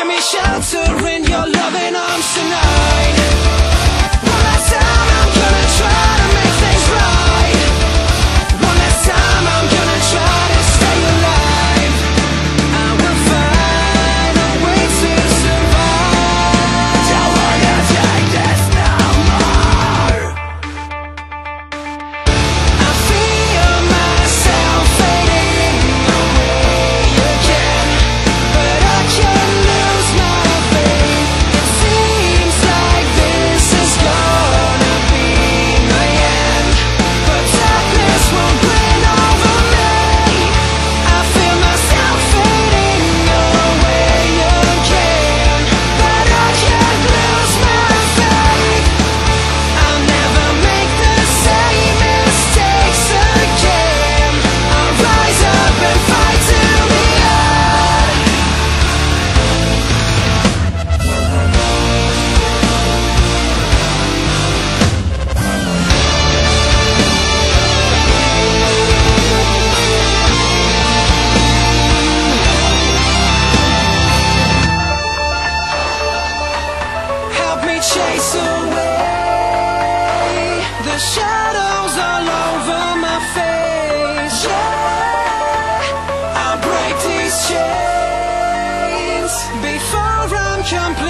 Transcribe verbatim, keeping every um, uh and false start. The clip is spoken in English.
Give me shelter in your loving arms tonight. One last time, I'm gonna try to make things right. One last time, I'm gonna try to stay alive. I will find a way to survive. Don't wanna take this no more. I feel myself fading away again, but I can't lose my faith. It seems like this is gonna be my end, but darkness won't grin over me. I feel myself fading away again, but I can't lose my faith. I'll never make the same mistakes again. I'll rise up and fight to the end. Help me chase away the shadows all over my face. Yeah, I'll break these chains before I'm complete.